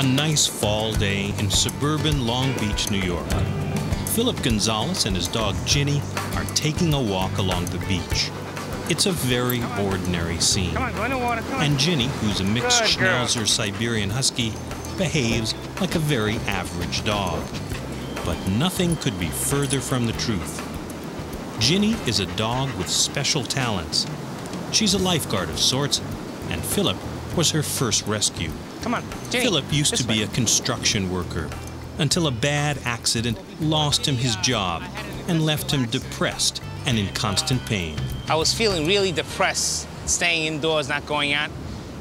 A nice fall day in suburban Long Beach, New York. Philip Gonzalez and his dog Ginny are taking a walk along the beach. It's a very ordinary scene. Come on, go in the water, come on. And Ginny, who's a mixed Schnauzer Siberian Husky, behaves like a very average dog. But nothing could be further from the truth. Ginny is a dog with special talents. She's a lifeguard of sorts, and Philip was her first rescue. Come on, Ginny. Philip used to be a construction worker until a bad accident lost him his job and left him depressed and in constant pain. I was feeling really depressed, staying indoors, not going out,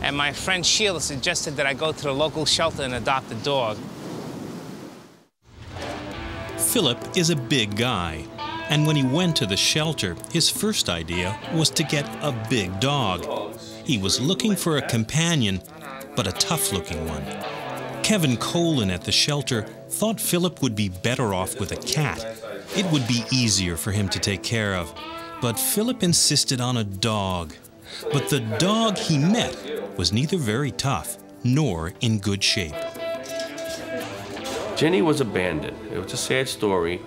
and my friend Sheila suggested that I go to the local shelter and adopt a dog. Philip is a big guy, and when he went to the shelter, his first idea was to get a big dog. He was looking for a companion, but a tough-looking one. Kevin Colin at the shelter thought Philip would be better off with a cat. It would be easier for him to take care of. But Philip insisted on a dog. But the dog he met was neither very tough nor in good shape. Jenny was abandoned. It was a sad story.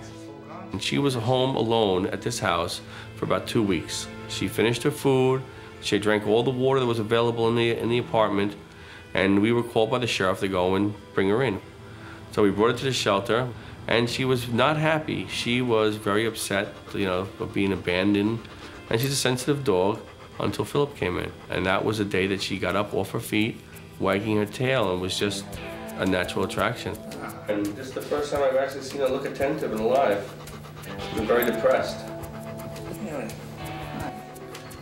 And she was home alone at this house for about 2 weeks. She finished her food. She drank all the water that was available in the apartment. And we were called by the sheriff to go and bring her in. So we brought her to the shelter. And she was not happy. She was very upset, you know, of being abandoned. And she's a sensitive dog until Philip came in. And that was the day that she got up off her feet, wagging her tail, and was just a natural attraction. And this is the first time I've actually seen her look attentive and alive. She was very depressed.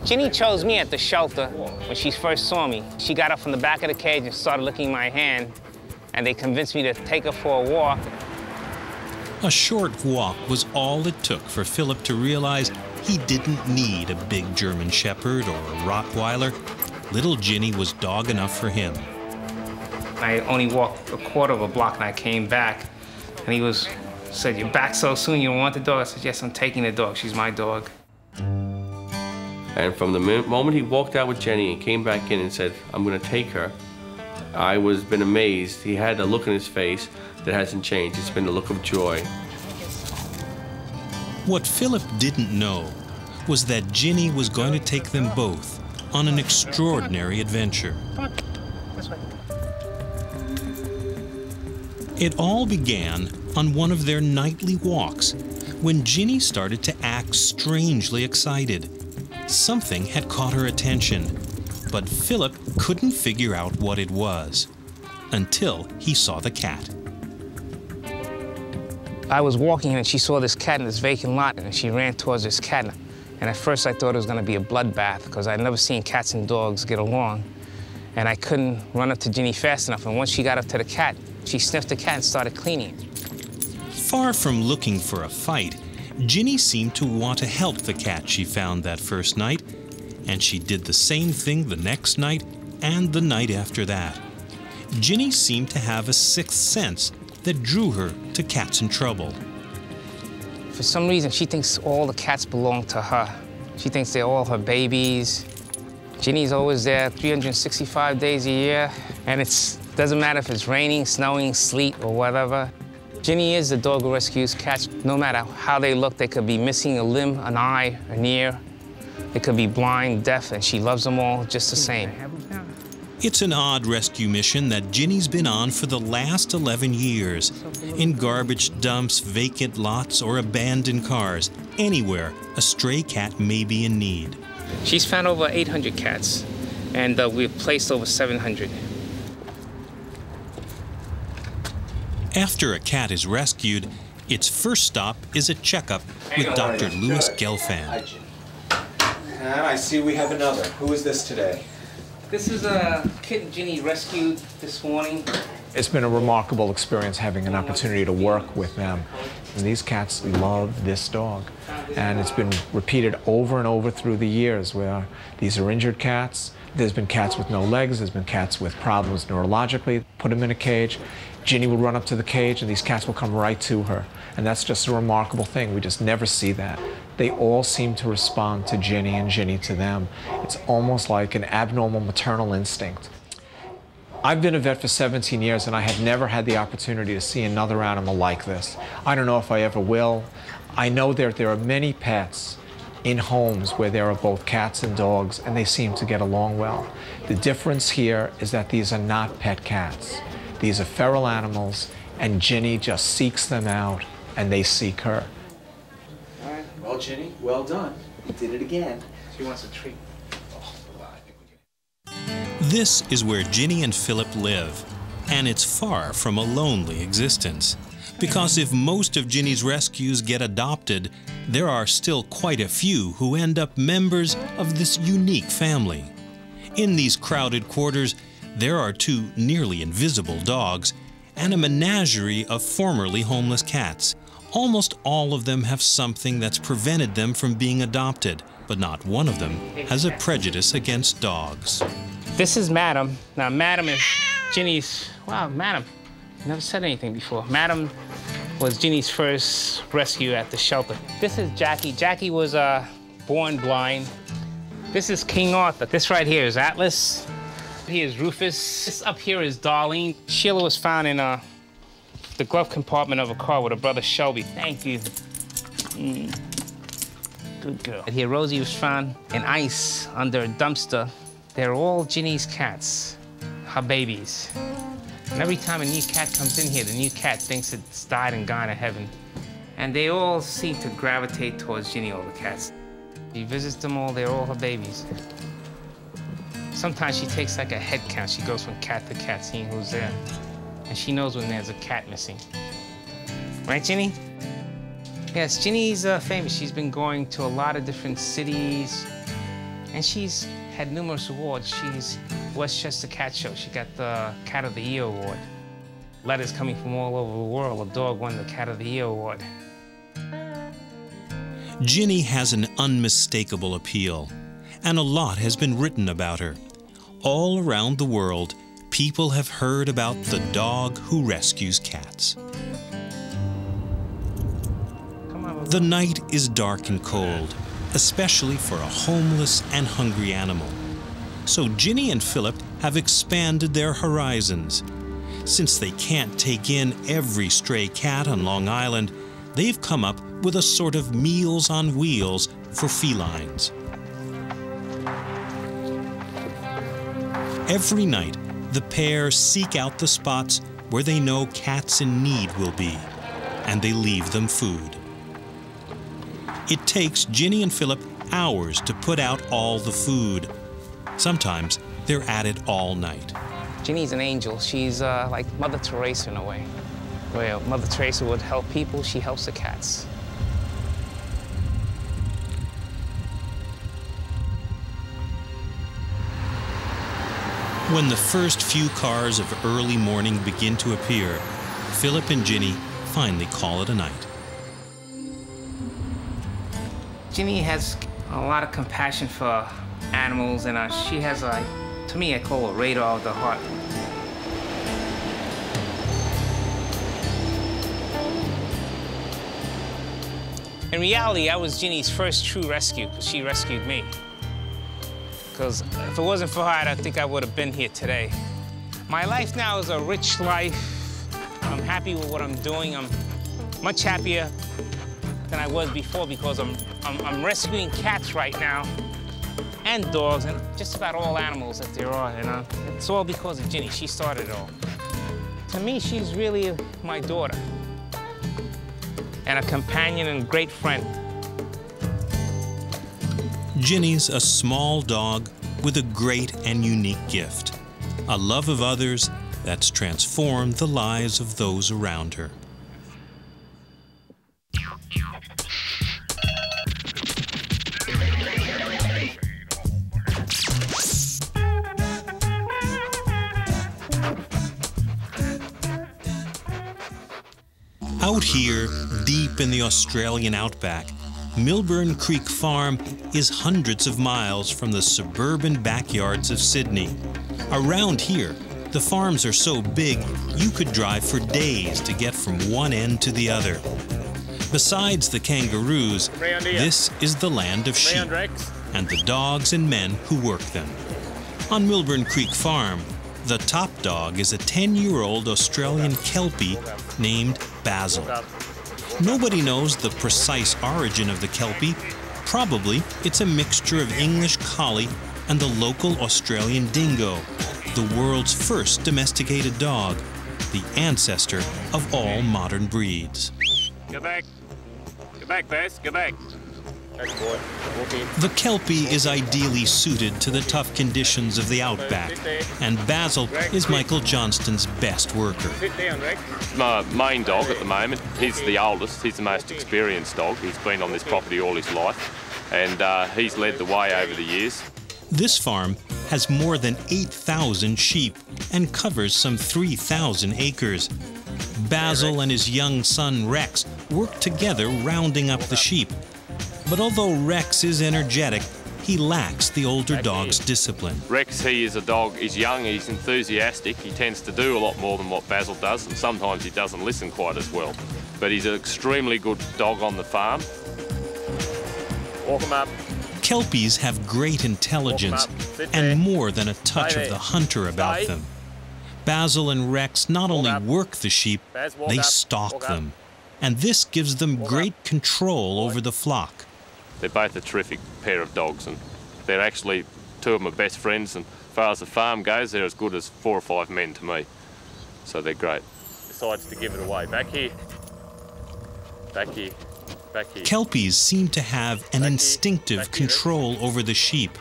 Ginny chose me at the shelter when she first saw me. She got up from the back of the cage and started licking my hand, and they convinced me to take her for a walk. A short walk was all it took for Philip to realize he didn't need a big German Shepherd or a Rottweiler. Little Ginny was dog enough for him. I only walked a quarter of a block and I came back. And he said, "You're back so soon, you want the dog?" I said, "Yes, I'm taking the dog. She's my dog." And from the moment he walked out with Jenny and came back in and said, "I'm going to take her," I was been amazed. He had a look in his face that hasn't changed. It's been a look of joy. What Philip didn't know was that Ginny was going to take them both on an extraordinary adventure. It all began on one of their nightly walks when Ginny started to act strangely excited. Something had caught her attention, but Philip couldn't figure out what it was until he saw the cat. I was walking and she saw this cat in this vacant lot and she ran towards this cat. And at first I thought it was going to be a bloodbath because I'd never seen cats and dogs get along. And I couldn't run up to Ginny fast enough. And once she got up to the cat, she sniffed the cat and started cleaning it. Far from looking for a fight, Ginny seemed to want to help the cat she found that first night. And she did the same thing the next night and the night after that. Ginny seemed to have a sixth sense that drew her to cats in trouble. For some reason, she thinks all the cats belong to her. She thinks they're all her babies. Ginny's always there 365 days a year, and it doesn't matter if it's raining, snowing, sleet, or whatever. Ginny is the dog who rescues cats. No matter how they look, they could be missing a limb, an eye, an ear. They could be blind, deaf, and she loves them all just the same. It's an odd rescue mission that Ginny's been on for the last 11 years. In garbage dumps, vacant lots, or abandoned cars. Anywhere a stray cat may be in need. She's found over 800 cats, and we've placed over 700. After a cat is rescued, its first stop is a checkup with Dr. Louis Gelfand. And I see we have another. Who is this today? This is a kitten Ginny rescued this morning. It's been a remarkable experience having an opportunity to work with them. And these cats love this dog. And it's been repeated over and over through the years where these are injured cats. There's been cats with no legs. There's been cats with problems neurologically. Put them in a cage. Ginny will run up to the cage and these cats will come right to her. And that's just a remarkable thing. We just never see that. They all seem to respond to Ginny and Ginny to them. It's almost like an abnormal maternal instinct. I've been a vet for 17 years and I have never had the opportunity to see another animal like this. I don't know if I ever will. I know that there are many pets in homes where there are both cats and dogs and they seem to get along well. The difference here is that these are not pet cats. These are feral animals and Ginny just seeks them out and they seek her. All right, well Ginny, well done. You did it again. She wants a treat. This is where Ginny and Philip live, and it's far from a lonely existence. Because if most of Ginny's rescues get adopted, there are still quite a few who end up members of this unique family. In these crowded quarters, there are two nearly invisible dogs and a menagerie of formerly homeless cats. Almost all of them have something that's prevented them from being adopted, but not one of them has a prejudice against dogs. This is Madam. Now, Madam is Ginny's... Wow, Madam. Never said anything before. Madam was Ginny's first rescue at the shelter. This is Jackie. Jackie was born blind. This is King Arthur. This right here is Atlas. Here is Rufus. This up here is Darlene. Sheila was found in the glove compartment of a car with her brother Shelby. Thank you. Good girl. Here, Rosie was found in ice under a dumpster. They're all Ginny's cats, her babies. And every time a new cat comes in here, the new cat thinks it's died and gone to heaven. And they all seem to gravitate towards Ginny, all the cats. She visits them all, they're all her babies. Sometimes she takes like a head count. She goes from cat to cat, seeing who's there. And she knows when there's a cat missing. Right, Ginny? Yes, Ginny's famous. She's been going to a lot of different cities. And she's had numerous awards. She's Westchester Cat Show. She got the Cat of the Year Award. Letters coming from all over the world. A dog won the Cat of the Year Award. Ginny has an unmistakable appeal, and a lot has been written about her. All around the world, people have heard about the dog who rescues cats. The night is dark and cold, especially for a homeless and hungry animal. So Ginny and Philip have expanded their horizons. Since they can't take in every stray cat on Long Island, they've come up with a sort of Meals on Wheels for felines. Every night, the pair seek out the spots where they know cats in need will be, and they leave them food. It takes Ginny and Philip hours to put out all the food. Sometimes they're at it all night. Ginny's an angel. She's like Mother Teresa in a way. Where Mother Teresa would help people, she helps the cats. When the first few cars of early morning begin to appear, Philip and Ginny finally call it a night. Ginny has a lot of compassion for animals, and she has a, to me, I call a radar of the heart. In reality, I was Ginny's first true rescue, because she rescued me. Because if it wasn't for her, I don't think I would have been here today. My life now is a rich life. I'm happy with what I'm doing. I'm much happier than I was before because I'm rescuing cats right now, and dogs, and just about all animals that there are, you know. It's all because of Ginny. She started it all. To me, she's really my daughter, and a companion and great friend. Ginny's a small dog with a great and unique gift, a love of others that's transformed the lives of those around her. Out here, deep in the Australian outback, Milburn Creek Farm is hundreds of miles from the suburban backyards of Sydney. Around here, the farms are so big, you could drive for days to get from one end to the other. Besides the kangaroos, this is the land of sheep and the dogs and men who work them. On Milburn Creek Farm, The top dog is a 10-year-old Australian Kelpie named Basil. Nobody knows the precise origin of the Kelpie. Probably it's a mixture of English collie and the local Australian dingo, the world's first domesticated dog, the ancestor of all modern breeds. Go back. Go back, Bass. Go back. The Kelpie is ideally suited to the tough conditions of the outback, and Basil is Michael Johnston's best worker. My main dog at the moment, he's the oldest, he's the most experienced dog. He's been on this property all his life, and he's led the way over the years. This farm has more than 8,000 sheep and covers some 3,000 acres. Basil and his young son Rex work together rounding up the sheep. But although Rex is energetic, he lacks the older dog's discipline. Rex, he is a dog, he's young, he's enthusiastic, he tends to do a lot more than what Basil does, and sometimes he doesn't listen quite as well. But he's an extremely good dog on the farm. Walk him up. Kelpies have great intelligence and more than a touch of the hunter about them. Basil and Rex not only work the sheep, they stalk them. And this gives them great control over the flock. They're both a terrific pair of dogs, and they're actually two of my best friends, and as far as the farm goes, they're as good as 4 or 5 men to me. So they're great. Decides to give it away. Back here. Back here. Back here. Kelpies seem to have an instinctive control over the sheep.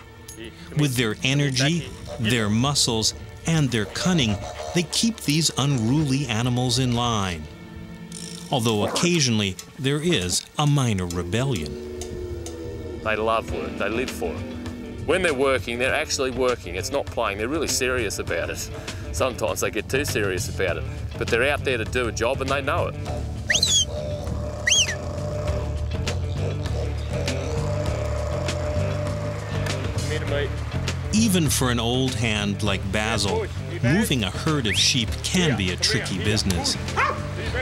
With their energy, their muscles, and their cunning, they keep these unruly animals in line. Although occasionally there is a minor rebellion. They love work, they live for it. When they're working, they're actually working. It's not playing, they're really serious about it. Sometimes they get too serious about it, but they're out there to do a job and they know it. Even for an old hand like Basil, moving a herd of sheep can be a tricky business.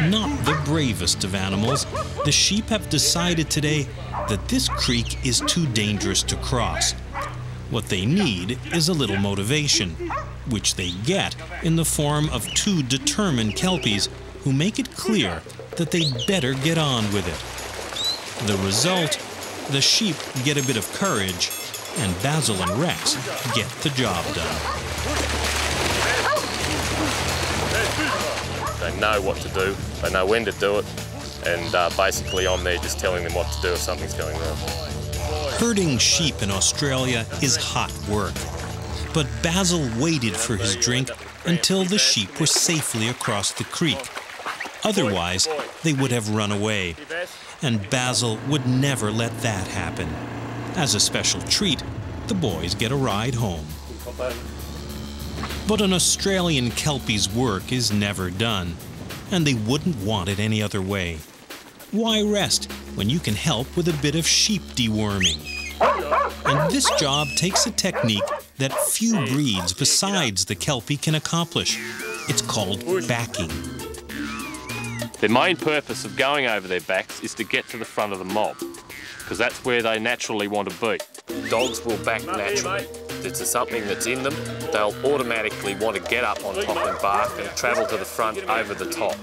Not the bravest of animals, the sheep have decided today that this creek is too dangerous to cross. What they need is a little motivation, which they get in the form of 2 determined Kelpies who make it clear that they'd better get on with it. The result, the sheep get a bit of courage, and Basil and Rex get the job done. They know what to do, they know when to do it, and basically I'm there just telling them what to do if something's going wrong. Herding sheep in Australia is hot work, but Basil waited for his drink until the sheep were safely across the creek. Otherwise, they would have run away, and Basil would never let that happen. As a special treat, the boys get a ride home. But an Australian Kelpie's work is never done, and they wouldn't want it any other way. Why rest when you can help with a bit of sheep deworming? And this job takes a technique that few breeds besides the Kelpie can accomplish. It's called backing. The main purpose of going over their backs is to get to the front of the mob, because that's where they naturally want to be. Dogs will back naturally. It's something that's in them. They'll automatically want to get up on top and bark and travel to the front over the top.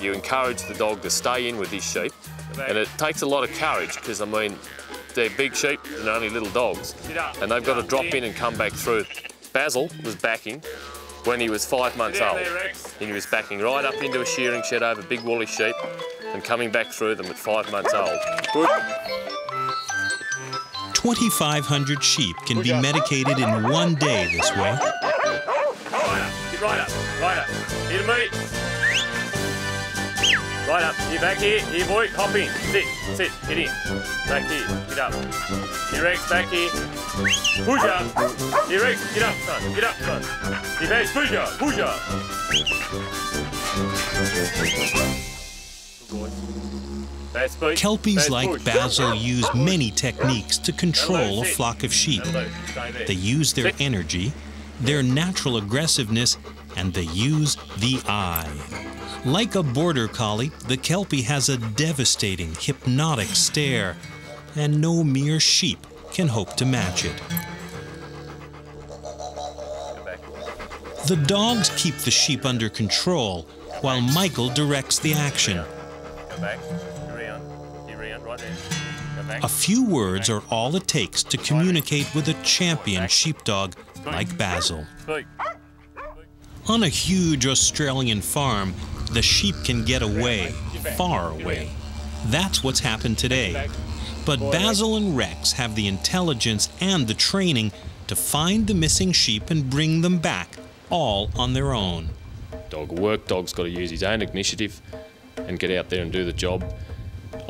You encourage the dog to stay in with his sheep, and it takes a lot of courage because, I mean, they're big sheep and only little dogs, and they've got to drop in and come back through. Basil was backing when he was 5 months old, and he was backing right up into a shearing shed over big woolly sheep and coming back through them at 5 months old. Good. 2,500 sheep can be medicated in one day this way. Kelpies like Basil use many techniques to control a flock of sheep. They use their energy, their natural aggressiveness, and they use the eye. Like a border collie, the Kelpie has a devastating, hypnotic stare, and no mere sheep can hope to match it. The dogs keep the sheep under control while Michael directs the action. Go back, around, right there. Go back. A few words are all it takes to communicate with a champion sheepdog like Basil. On a huge Australian farm, the sheep can get away, far away. That's what's happened today. But Basil and Rex have the intelligence and the training to find the missing sheep and bring them back, all on their own. Dog will work, dog's got to use his own initiative and get out there and do the job.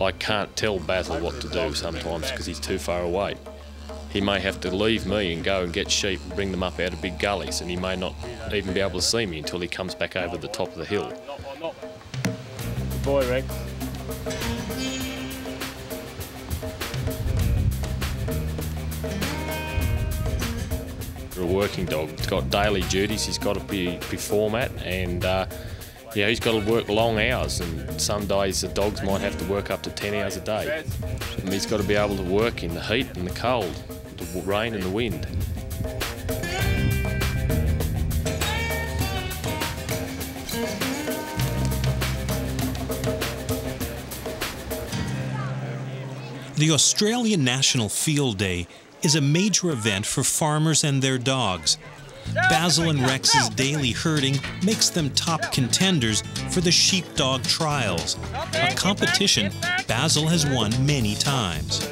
I can't tell Basil what to do sometimes because he's too far away. He may have to leave me and go and get sheep and bring them up out of big gullies, and he may not even be able to see me until he comes back over the top of the hill. Good boy, Rex. A working dog. He's got daily duties. He's got to perform at, and yeah, he's got to work long hours. And some days the dogs might have to work up to 10 hours a day. And he's got to be able to work in the heat and the cold, the rain and the wind. The Australian National Field Day is a major event for farmers and their dogs. Basil and Rex's daily herding makes them top contenders for the sheepdog trials, a competition Basil has won many times.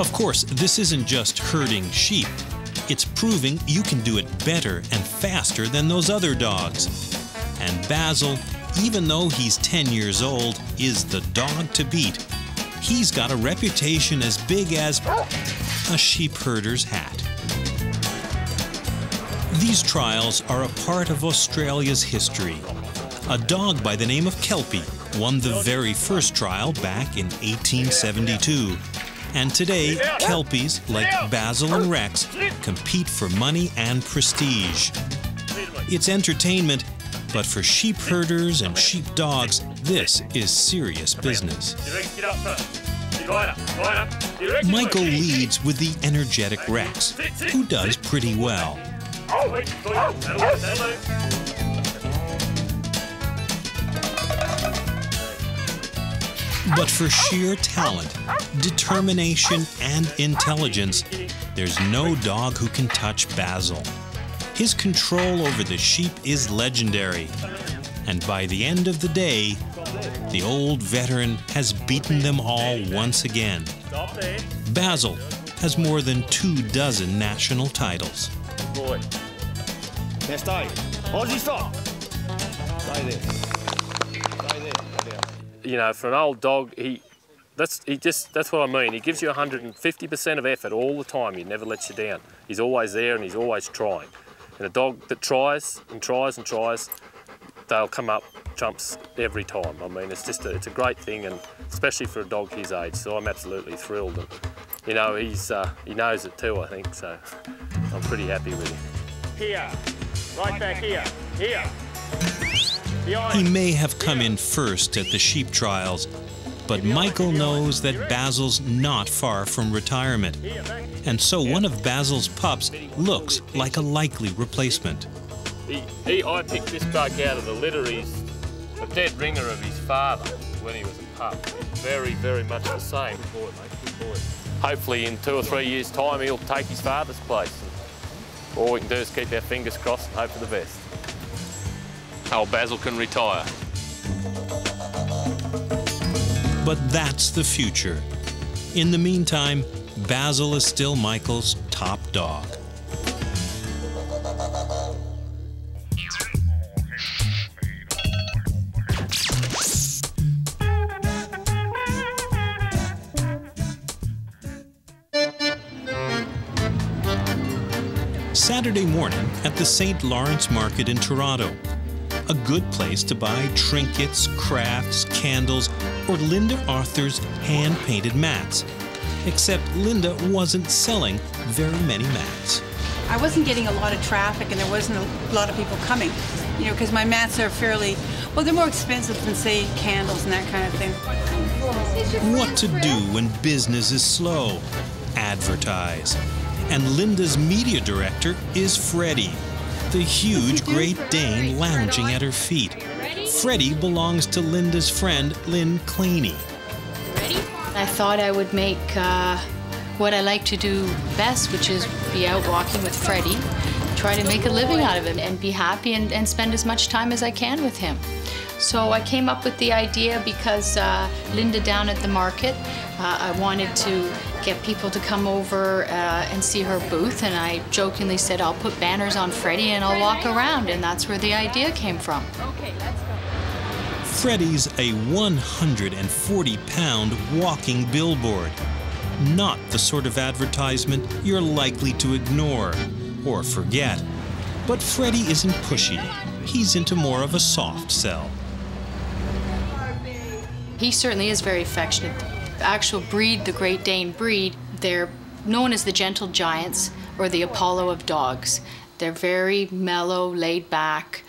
Of course, this isn't just herding sheep. It's proving you can do it better and faster than those other dogs. And Basil, even though he's 10 years old, is the dog to beat. He's got a reputation as big as a sheep herder's hat. These trials are a part of Australia's history. A dog by the name of Kelpie won the very first trial back in 1872. And today, Kelpies, like Basil and Rex, compete for money and prestige. It's entertainment, but for sheep herders and sheep dogs, this is serious business. Michael leads with the energetic Rex, who does pretty well. But for sheer talent, determination, and intelligence, there's no dog who can touch Basil. His control over the sheep is legendary. And by the end of the day, the old veteran has beaten them all once again. Basil has more than 24 national titles. You know, for an old dog, that's what I mean. He gives you 150% of effort all the time. He never lets you down. He's always there and he's always trying. And a dog that tries and tries and tries, they'll come up trumps every time. I mean, it's just it's a great thing, and especially for a dog his age. So I'm absolutely thrilled, and you know he knows it too. I think so. I'm pretty happy with him. Here, right back here, here. Behind. He may have come in first at the sheep trials, but Michael knows that Basil's not far from retirement, and so one of Basil's pups looks like a likely replacement. I picked this bug out of the litter. He's a dead ringer of his father when he was a pup. Very, very much the same. Good boy, mate, good boy. Hopefully in 2 or 3 years' time he'll take his father's place. All we can do is keep our fingers crossed and hope for the best. Old Basil can retire. But that's the future. In the meantime, Basil is still Michael's top dog. Saturday morning at the St. Lawrence Market in Toronto. A good place to buy trinkets, crafts, candles, or Linda Arthur's hand-painted mats. Except Linda wasn't selling very many mats. I wasn't getting a lot of traffic, and there wasn't a lot of people coming, you know, because my mats are fairly, well, they're more expensive than, say, candles and that kind of thing. What to do when business is slow? Advertise. And Linda's media director is Freddie, the huge Great Dane lounging at her feet. Freddie belongs to Linda's friend, Lynn Cleaney. I thought I would make what I like to do best, which is be out walking with Freddie, try to make a living out of him and be happy and spend as much time as I can with him. So I came up with the idea because Linda down at the market, I wanted to get people to come over and see her booth, and I jokingly said, I'll put banners on Freddie and I'll walk around, and that's where the idea came from. Okay, let's go. Freddie's a 140-pound walking billboard. Not the sort of advertisement you're likely to ignore or forget. But Freddie isn't pushy. He's into more of a soft sell. He certainly is very affectionate. The actual breed, the Great Dane breed, they're known as the gentle giants or the Apollo of dogs. They're very mellow, laid back.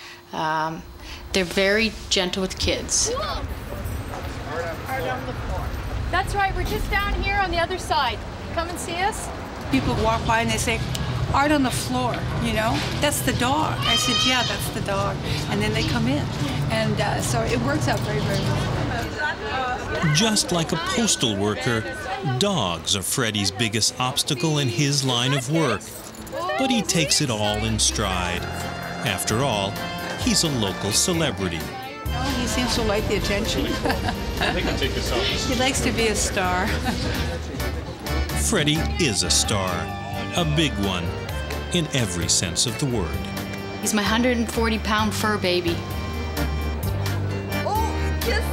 They're very gentle with kids. That's right, we're just down here on the other side. Come and see us. People walk by and they say, Art on the floor, you know? That's the dog. I said, yeah, that's the dog. And then they come in. And so it works out very, very well. Just like a postal worker, dogs are Freddie's biggest obstacle in his line of work. But he takes it all in stride. After all, he's a local celebrity. Oh, he seems to like the attention. I think I'll take this off. He likes to be a star. Freddie is a star. A big one, in every sense of the word. He's my 140-pound fur baby. Oh, kiss!